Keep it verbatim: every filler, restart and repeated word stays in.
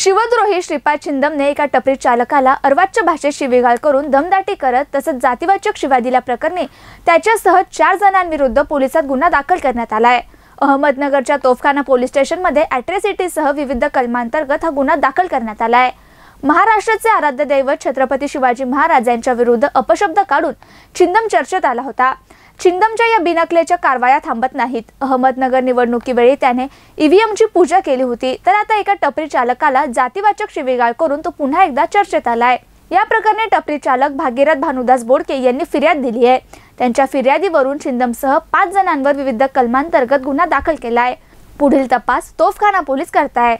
शिवद्रोही श्रीपाद छिंदम ने एका टपरी चालकाला अर्वाच्य भाषेत शिवीगाळ करून दमदाटी करत तसंच जातीवाचक शिवा दिल्या प्रकरणी त्याच्यासह चार जणांविरुद्ध पोलिसात गुन्हा दाखल करण्यात आला आहे। अहमदनगरच्या तोफखाना पोलीस स्टेशनमध्ये अॅट्रॉसिटीसह विविध कलमांतर्गत हा गुन्हा दाखल करण्यात आला आहे। महाराष्ट्राचे आराध्य दैवत छत्रपती शिवाजी महाराज यांच्या विरुद्ध अपशब्द काढून छिंदम चर्चेत आला होता। छिंदमच्या या बिनकलेच्या कारवाया थांबत नाहीत। अहमदनगर निवडणुकीवेळी त्याने ईव्हीएमची पूजा केली होती, तर आता एका टपरी चालकाला जातीवाचक शिवीगाळ करून तो पुन्हा एकदा चर्चेत आलाय। या प्रकरणी टपरी चालक भागीरथ भानुदास बोडके यांनी फिर्याद दिली आहे। त्यांच्या फिर्यादीवरून छिंदमसह पाच जणांवर विविध कलमांतर्गत गुन्हा दाखल केलाय। पुढील तपास तोफखाना पोलीस करताय।